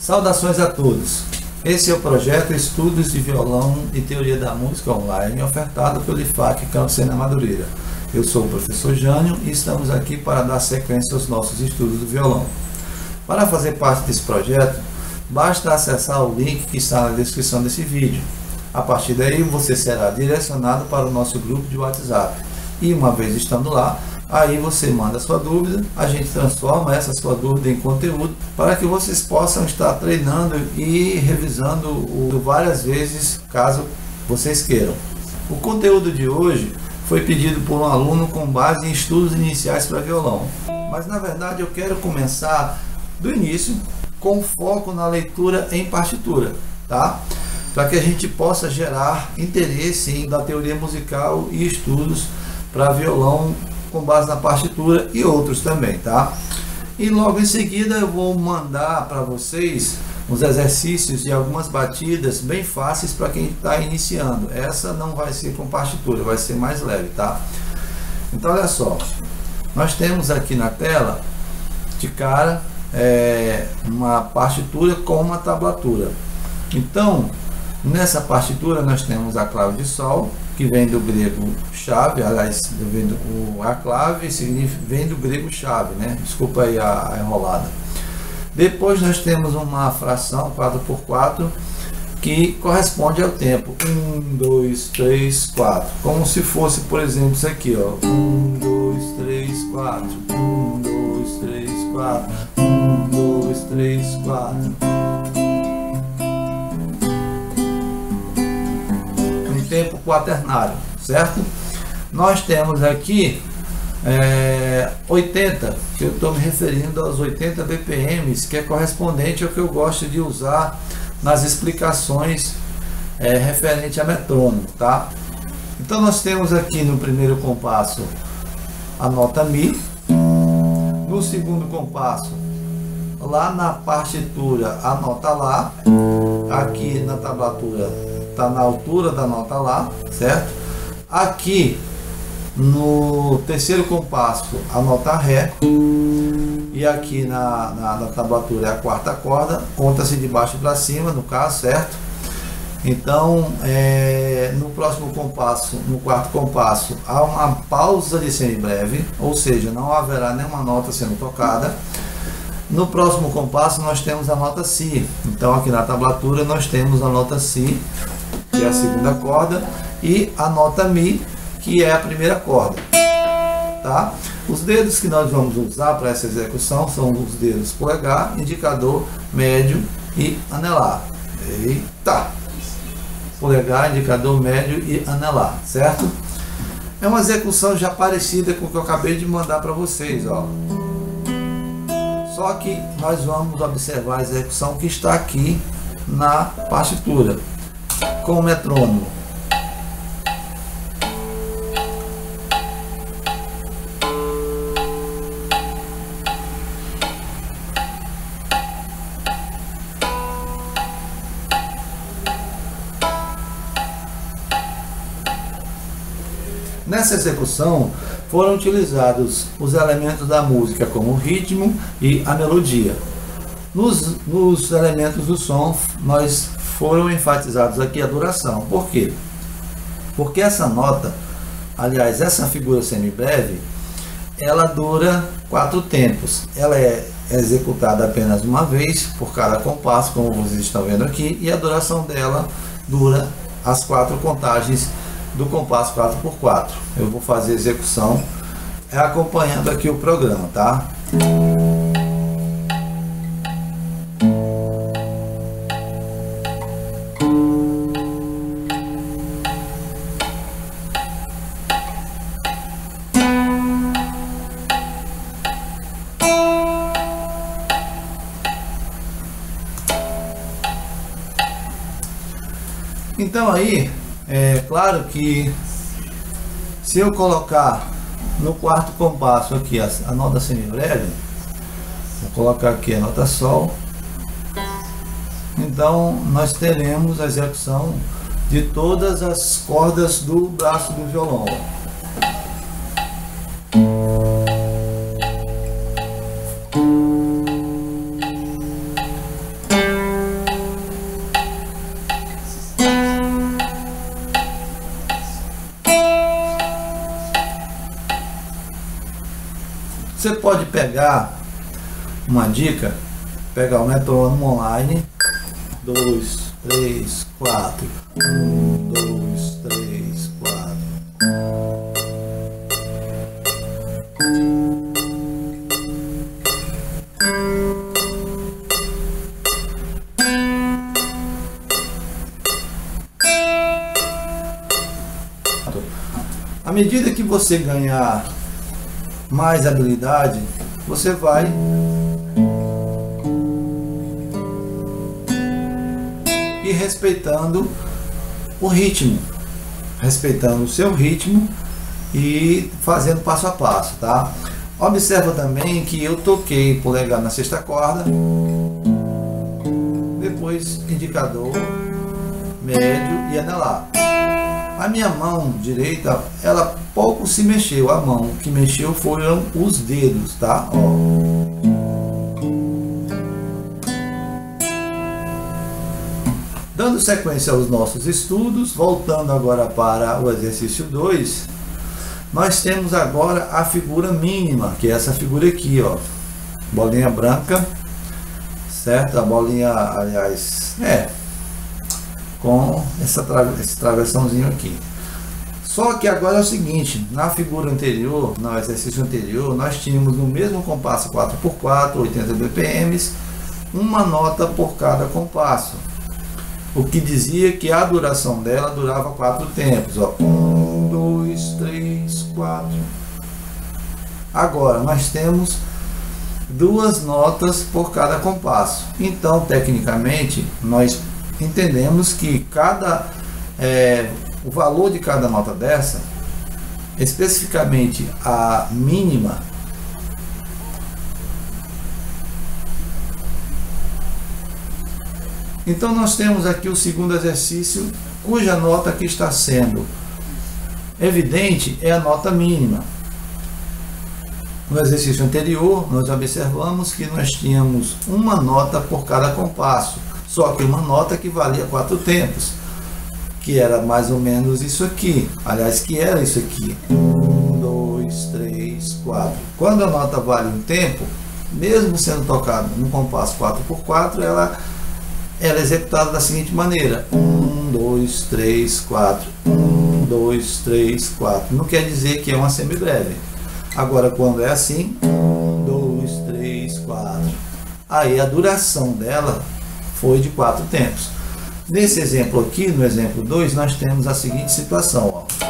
Saudações a todos! Esse é o projeto Estudos de Violão e Teoria da Música Online, ofertado pelo IFAC Campo Sena Madureira. Eu sou o professor Jânio e estamos aqui para dar sequência aos nossos estudos do violão. Para fazer parte desse projeto, basta acessar o link que está na descrição desse vídeo. A partir daí, você será direcionado para o nosso grupo de WhatsApp. E uma vez estando lá, aí você manda a sua dúvida, a gente transforma essa sua dúvida em conteúdo para que vocês possam estar treinando e revisando várias vezes, caso vocês queiram. O conteúdo de hoje foi pedido por um aluno com base em estudos iniciais para violão, mas na verdade eu quero começar do início com foco na leitura em partitura, tá? Para que a gente possa gerar interesse da teoria musical e estudos para violão com base na partitura e outros também, tá? E logo em seguida eu vou mandar para vocês uns exercícios de algumas batidas bem fáceis para quem está iniciando. Essa não vai ser com partitura, vai ser mais leve, tá? Então olha só, nós temos aqui na tela de cara uma partitura com uma tablatura. Então nessa partitura nós temos a clave de sol, que vem do grego chave, aliás, a clave vem do grego chave, né? Desculpa aí a enrolada. Depois nós temos uma fração 4×4 que corresponde ao tempo 1, 2, 3, 4, como se fosse, por exemplo, isso aqui, ó, 1, 2, 3, 4, 1, 2, 3, 4, 1, 2, 3, 4. Tempo quaternário, certo? Nós temos aqui 80, que eu estou me referindo aos 80 BPMs, que é correspondente ao que eu gosto de usar nas explicações referente a metrônomo, tá? Então nós temos aqui no primeiro compasso a nota Mi, no segundo compasso, lá na partitura, a nota Lá, aqui na tablatura está na altura da nota Lá, certo? Aqui no terceiro compasso a nota Ré, e aqui na tablatura é a quarta corda, conta-se de baixo para cima no caso, certo? Então no próximo compasso, no quarto compasso, há uma pausa de semibreve, ou seja, não haverá nenhuma nota sendo tocada. No próximo compasso nós temos a nota Si, então aqui na tablatura nós temos a nota Si, que é a segunda corda, e a nota Mi, que é a primeira corda, tá? Os dedos que nós vamos usar para essa execução são os dedos polegar, indicador, médio e anelar. Eita! Polegar, indicador, médio e anelar, certo? É uma execução já parecida com o que eu acabei de mandar para vocês, ó. Só que nós vamos observar a execução que está aqui na partitura, com o metrônomo. Nessa execução foram utilizados os elementos da música como o ritmo e a melodia. Nos elementos do som nós foram enfatizados aqui a duração. Por quê? Porque essa nota, aliás, essa figura semibreve, ela dura 4 tempos. Ela é executada apenas uma vez por cada compasso, como vocês estão vendo aqui, e a duração dela dura as 4 contagens do compasso 4×4. Eu vou fazer a execução acompanhando aqui o programa, tá? Então aí, é claro que se eu colocar No quarto compasso aqui, a nota semibreve, vou colocar aqui a nota sol. Então nós teremos a execução de todas as cordas do braço do violão. Você pode pegar uma dica, pegar o metrônomo online, 2, 3, 4, 1, 2, 3, 4. À medida que você ganhar mais habilidade, você vai e respeitando o ritmo, respeitando o seu ritmo e fazendo passo a passo, tá? Observa também que eu toquei polegar na sexta corda, depois indicador, médio e anelar. A minha mão direita, ela pouco se mexeu, a mão que mexeu foram os dedos, tá? Ó. Dando sequência aos nossos estudos, voltando agora para o exercício 2, nós temos agora a figura mínima, que é essa figura aqui, ó. Bolinha branca, certo? A bolinha, aliás, com esse travessãozinho aqui. Só que agora é o seguinte, na figura anterior, no exercício anterior, nós tínhamos no mesmo compasso 4x4, 80 BPMs, uma nota por cada compasso, o que dizia que a duração dela durava 4 tempos, ó. 1, 2, 3, 4. Agora nós temos duas notas por cada compasso, então tecnicamente nós entendemos que cada o valor de cada nota dessa, especificamente a mínima, então nós temos aqui o segundo exercício, cuja nota que está sendo evidente é a nota mínima. No exercício anterior, nós observamos que nós tínhamos uma nota por cada compasso, só que uma nota que valia 4 tempos, que era mais ou menos isso aqui, aliás, que era isso aqui, 1, 2, 3, 4. Quando a nota vale um tempo, mesmo sendo tocada no compasso 4x4, ela é executada da seguinte maneira, 1, 2, 3, 4, 1, 2, 3, 4, não quer dizer que é uma semibreve. Agora, quando é assim, 1, 2, 3, 4, aí a duração dela foi de 4 tempos. Nesse exemplo aqui, no exemplo 2, nós temos a seguinte situação, ó.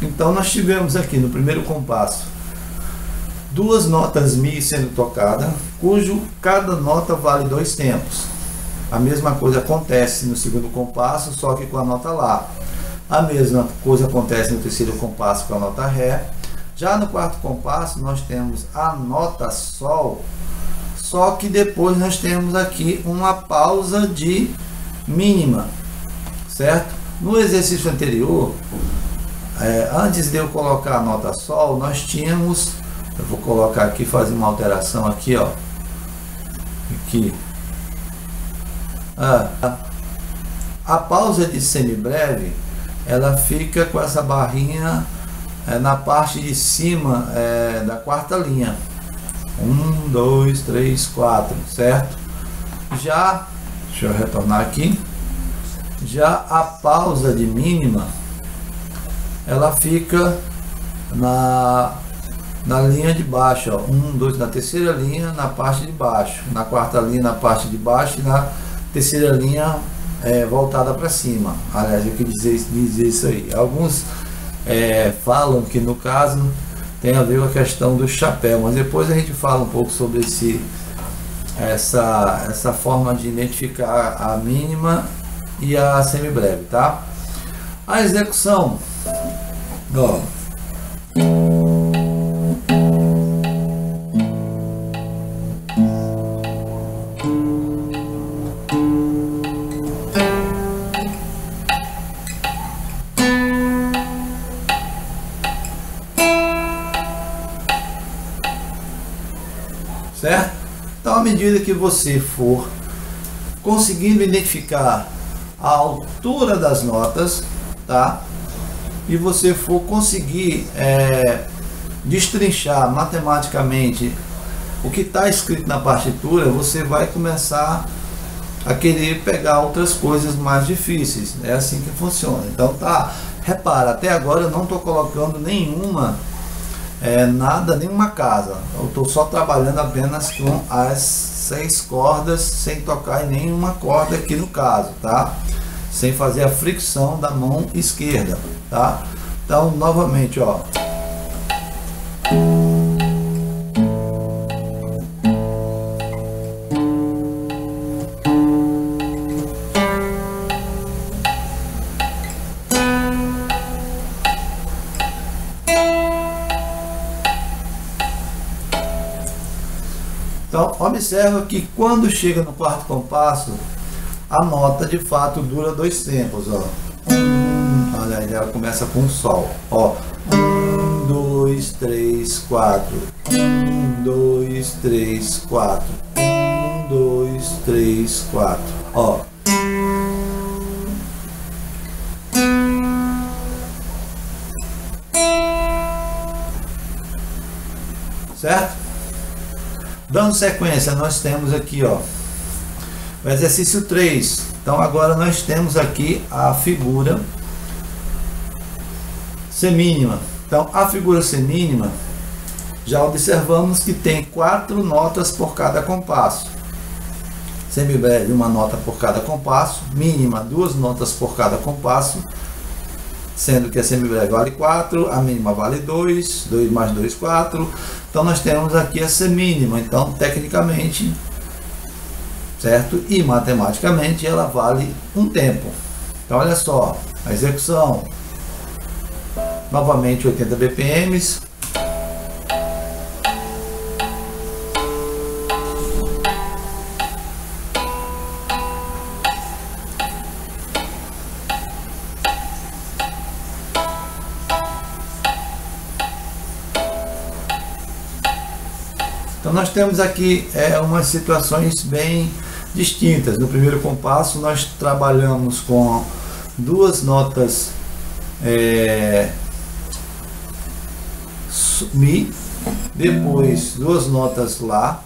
Então nós tivemos aqui no primeiro compasso duas notas Mi sendo tocada, cujo cada nota vale 2 tempos. A mesma coisa acontece no segundo compasso, só que com a nota Lá. A mesma coisa acontece no terceiro compasso com a nota Ré. Já no quarto compasso nós temos a nota Sol, só que depois nós temos aqui uma pausa de mínima, certo? No exercício anterior, antes de eu colocar a nota Sol, nós tínhamos... Eu vou colocar aqui, fazer uma alteração aqui, ó. Aqui. A pausa de semibreve, ela fica com essa barrinha na parte de cima da quarta linha. 1, 2, 3, 4, certo? Já, deixa eu retornar aqui. Já a pausa de mínima, ela fica na linha de baixo, ó, 1, 2, na terceira linha, na parte de baixo, na quarta linha, na parte de baixo, e na terceira linha voltada para cima. Aliás, eu queria dizer isso aí. Alguns falam que no caso tem a ver com a questão do chapéu, mas depois a gente fala um pouco sobre essa forma de identificar a mínima e a semibreve, tá? A execução, ó, certo? Então, à medida que você for conseguindo identificar a altura das notas, tá? E você for conseguir destrinchar matematicamente o que está escrito na partitura, você vai começar a querer pegar outras coisas mais difíceis. É assim que funciona. Então, tá, repara, até agora eu não estou colocando nenhuma nenhuma casa. Eu estou só trabalhando apenas com as 6 cordas, sem tocar em nenhuma corda aqui no caso, tá? Sem fazer a fricção da mão esquerda, tá? Então, novamente, ó. Então, observa que quando chega no quarto compasso, a nota de fato dura 2 tempos, ó. Olha aí, ela começa com sol, ó. 1, 2, 3, 4. 1, 2, 3, 4. 1, 2, 3, 4. Ó. Certo? Dando sequência, nós temos aqui, ó, o exercício 3. Então agora nós temos aqui a figura semínima. Então a figura semínima, já observamos que tem 4 notas por cada compasso. Semibreve, 1 nota por cada compasso. Mínima, 2 notas por cada compasso. Sendo que a semibreve vale 4, a mínima vale 2, 2 mais 2, 4. Então nós temos aqui a semínima. Então, tecnicamente, certo? E matematicamente ela vale 1 tempo. Então olha só, a execução. Novamente 80 BPMs. Então nós temos aqui umas situações bem distintas. No primeiro compasso nós trabalhamos com 2 notas Mi, depois 2 notas Lá,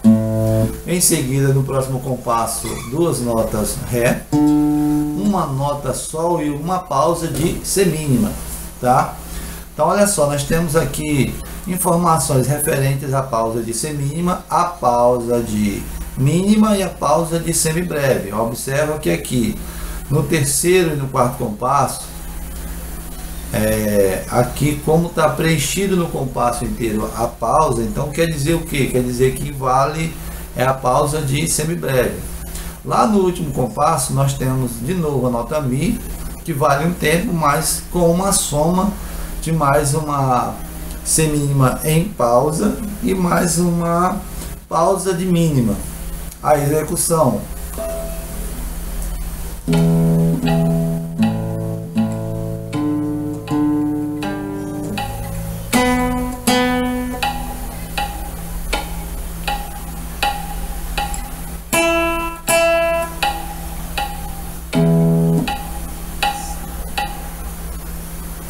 em seguida no próximo compasso 2 notas Ré, 1 nota Sol e 1 pausa de semínima, tá? Então olha só, nós temos aqui informações referentes à pausa de semínima, à pausa de mínima e à pausa de semibreve. Observa que aqui no terceiro e no quarto compasso, aqui como está preenchido no compasso inteiro a pausa, então quer dizer o que? Quer dizer que vale a pausa de semibreve. Lá no último compasso nós temos de novo a nota Mi, que vale 1 tempo, mas com uma soma de mais uma semínima em pausa e mais uma pausa de mínima. A execução.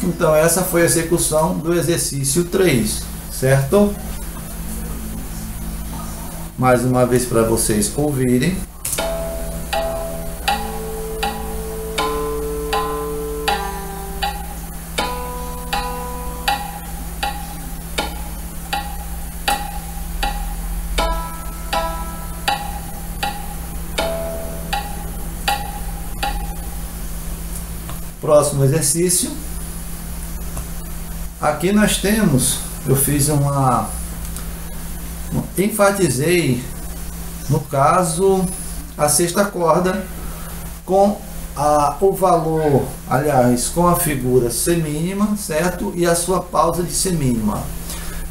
Então essa foi a execução do exercício 3, certo? Mais uma vez para vocês ouvirem. Próximo exercício. Aqui nós temos, eu fiz uma, enfatizei no caso a sexta corda com o valor, aliás, com a figura semínima, certo? E a sua pausa de semínima.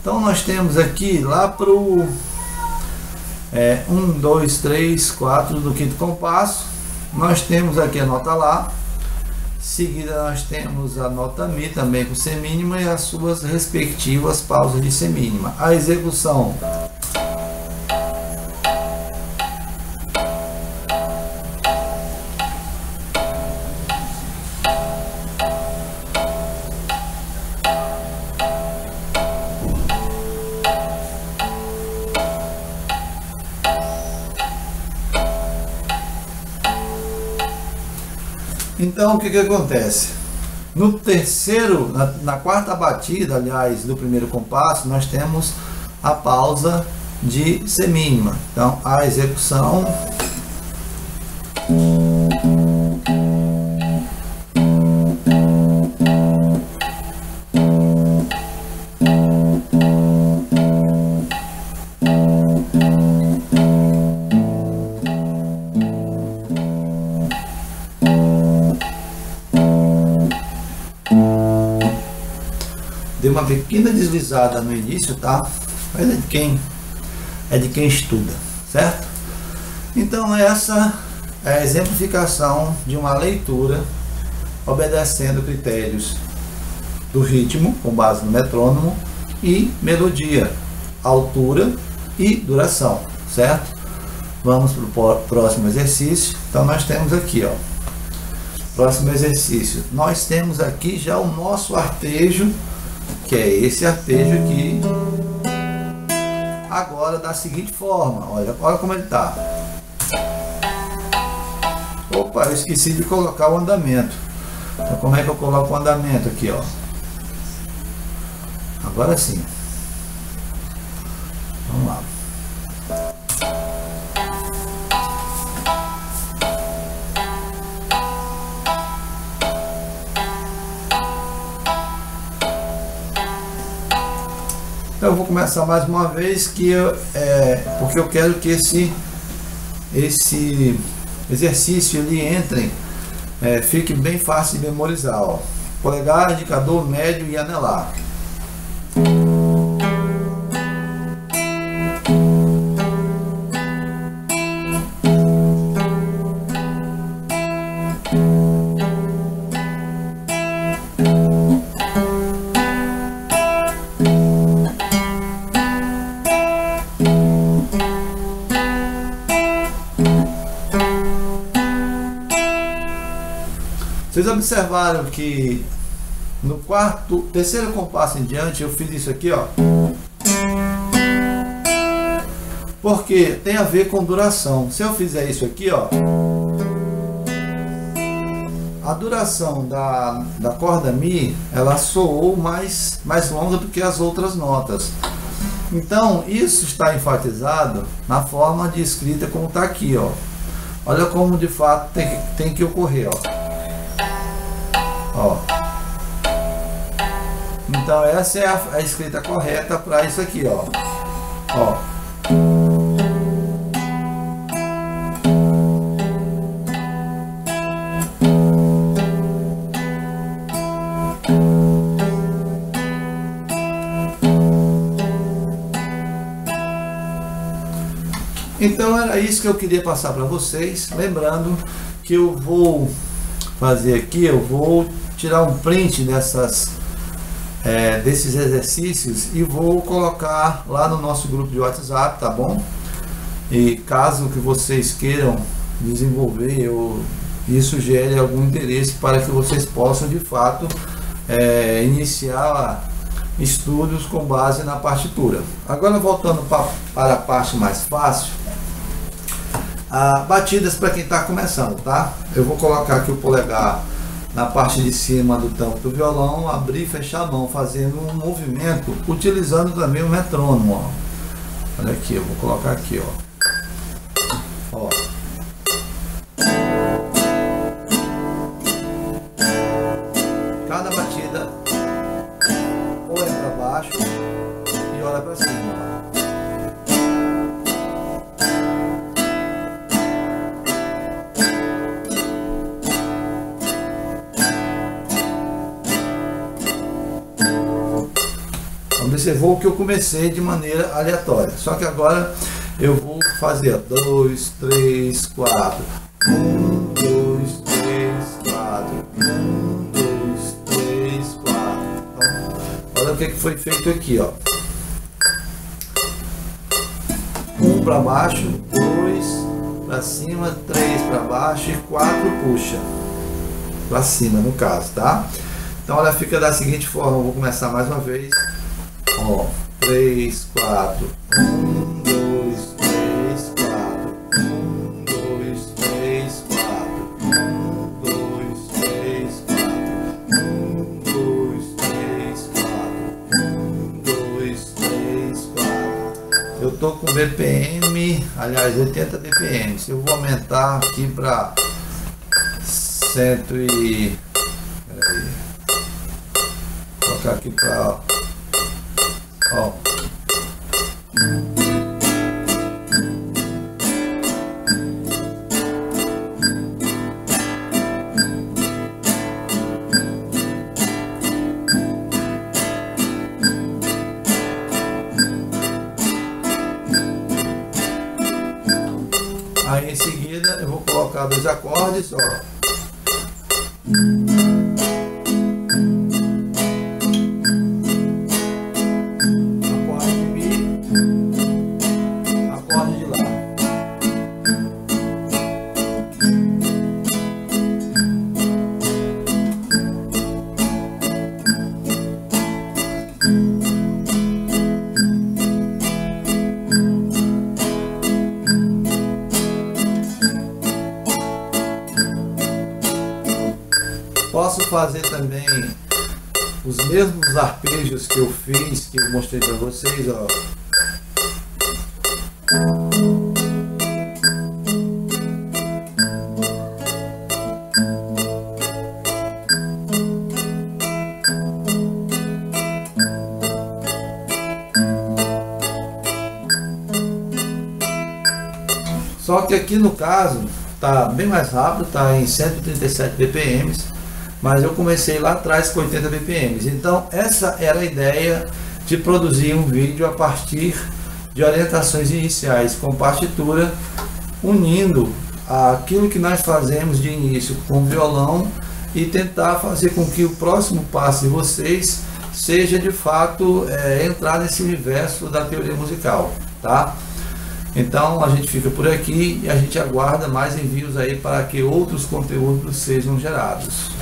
Então nós temos aqui lá para o 1, 2, 3, 4 do quinto compasso, nós temos aqui a nota Lá, seguida nós temos a nota Mi também com semínima e as suas respectivas pausas de semínima. A execução . Então o que que acontece? No terceiro, na quarta batida, aliás, do primeiro compasso, nós temos a pausa de semínima. Então a execução uma pequena deslizada no início, tá? Mas é de quem estuda, certo? Então essa é a exemplificação de uma leitura obedecendo critérios do ritmo com base no metrônomo e melodia, altura e duração, certo? Vamos para o próximo exercício. Então nós temos aqui, ó, próximo exercício, nós temos aqui já o nosso arpejo, que é esse arpejo aqui, agora da seguinte forma, olha como ele está. Opa, eu esqueci de colocar o andamento. Então como é que eu coloco o andamento aqui, ó? Agora sim. Vamos lá. Então eu vou começar mais uma vez, que porque eu quero que esse exercício ele entre, fique bem fácil de memorizar, ó. Polegar, indicador, médio e anelar. Vocês observaram que no terceiro compasso em diante eu fiz isso aqui, ó, porque tem a ver com duração. Se eu fizer isso aqui, ó, a duração da corda Mi, ela soou mais longa do que as outras notas. Então isso está enfatizado na forma de escrita como está aqui, ó. Olha como de fato tem que ocorrer, ó. Ó. Então essa é a escrita correta para isso aqui, ó. Ó. Então era isso que eu queria passar para vocês, lembrando que eu vou fazer aqui, eu vou tirar um print desses exercícios e vou colocar lá no nosso grupo de WhatsApp, tá bom? E caso que vocês queiram desenvolver ou isso gere algum interesse para que vocês possam de fato iniciar estudos com base na partitura. Agora voltando para a parte mais fácil, batidas para quem está começando, tá? Eu vou colocar aqui o polegar na parte de cima do tampo do violão, abrir e fechar a mão, fazendo um movimento, utilizando também o metrônomo, ó. Olha aqui, eu vou colocar aqui, ó. Ó. Cada batida nesse voo que eu comecei de maneira aleatória. Só que agora eu vou fazer 2, 3, 4. 1, 2, 3, 4. 1, 2, 3, 4. Olha o que foi feito aqui, ó. 1 para baixo, 2 para cima, 3 para baixo e 4 puxa para cima, no caso, tá? Então ela fica da seguinte forma, eu vou começar mais uma vez, ó, 3, 4, 1, 2, 3, 4, 1, 2, 3, 4, 1, 2, 3, 4, 1, 2, 3, 4, 1, 2, 3, 4, eu tô com BPM, aliás, 80 BPM, eu vou aumentar aqui para 100 e... peraí. Aqui para ó, aí em seguida eu vou colocar dois acordes, ó. Posso fazer também os mesmos arpejos que eu fiz, que eu mostrei para vocês, ó. Só que aqui no caso tá bem mais rápido, tá em 137 BPMs. Mas eu comecei lá atrás com 80 BPMs, então essa era a ideia de produzir um vídeo a partir de orientações iniciais com partitura, unindo aquilo que nós fazemos de início com violão e tentar fazer com que o próximo passo de vocês seja de fato entrar nesse universo da teoria musical, tá? Então a gente fica por aqui e a gente aguarda mais envios aí para que outros conteúdos sejam gerados.